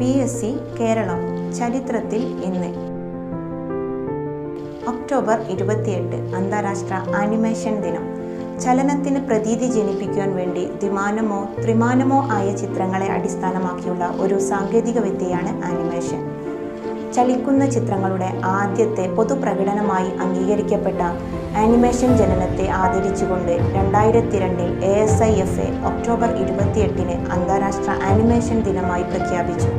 PSC Keralam ചരിത്രത്തിൽ ഇന്ന് October 28 അന്താരാഷ്ട്ര ആനിമേഷൻ ദിനം. ചലനത്തിന് പ്രതീതി ജനിപ്പിക്കാൻ വേണ്ടി ദ്വിമാനമോ ത്രിമാനമോ ആയ ചിത്രങ്ങളെ അടിസ്ഥാനമാക്കിയുള്ള ഒരു സാങ്കേതിക വിദ്യയാണ് ആനിമേഷൻ. ചലിക്കുന്ന ചിത്രങ്ങളുടെ ആദ്യത്തെ പൊതുപ്രകടനമായി അംഗീകരിക്കപ്പെട്ട ആനിമേഷൻ ജനനത്തെ ആദരിച്ചുകൊണ്ട് 2002-ൽ ASIFA ഒക്ടോബർ 28-ന് അന്താരാഷ്ട്ര ആനിമേഷൻ ദിനമായി പ്രഖ്യാപിച്ചു.